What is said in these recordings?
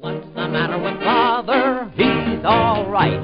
What's the matter with Father? He's all right.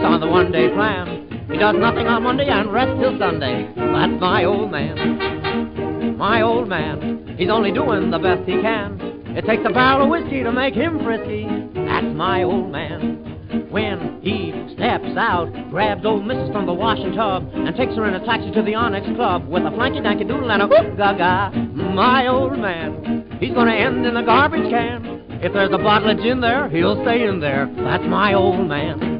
On the one-day plan, he does nothing on Monday and rests till Sunday. That's my old man. My old man, he's only doing the best he can. It takes a barrel of whiskey to make him frisky. That's my old man. When he steps out, grabs old Mrs. from the washing tub and takes her in a taxi to the Onyx Club with a flanky-danky-doodle and a whoop-ga-ga. My old man, he's gonna end in a garbage can. If there's a bottle of gin there, he'll stay in there. That's my old man.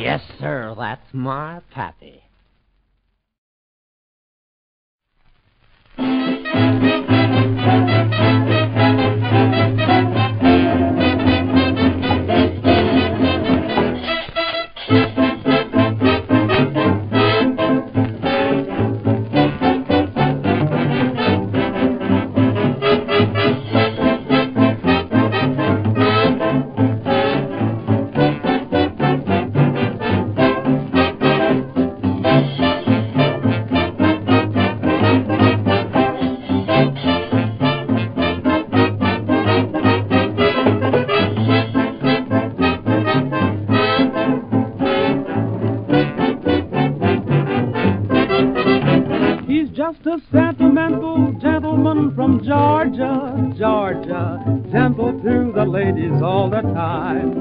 Yes, sir, that's my pappy. Just a sentimental gentleman from Georgia, Georgia, gentle to the ladies all the time.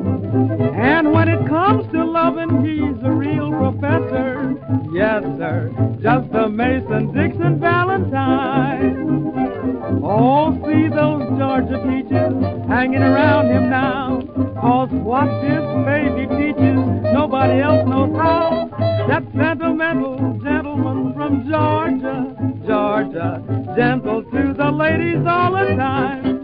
And when it comes to loving, he's a real professor, yes sir, just a Mason-Dixon Valentine. Oh, see those Georgia peaches hanging around him now, 'cause what this baby teaches, nobody else knows how. That sentimental gentleman from Georgia, Georgia, gentle to the ladies all the time.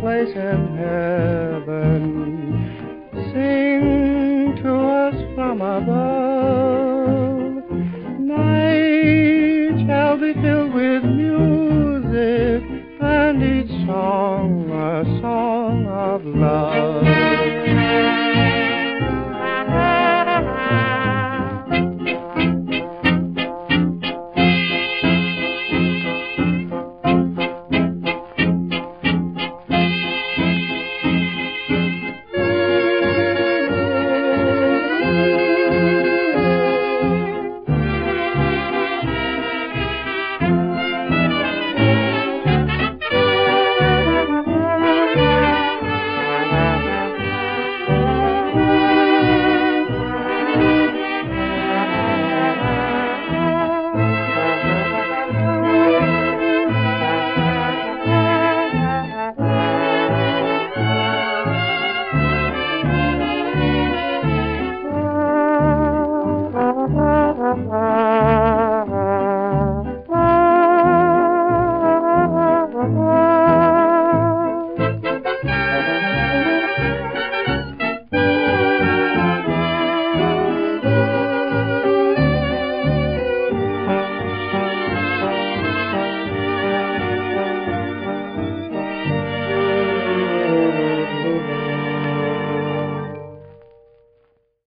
Place in heaven,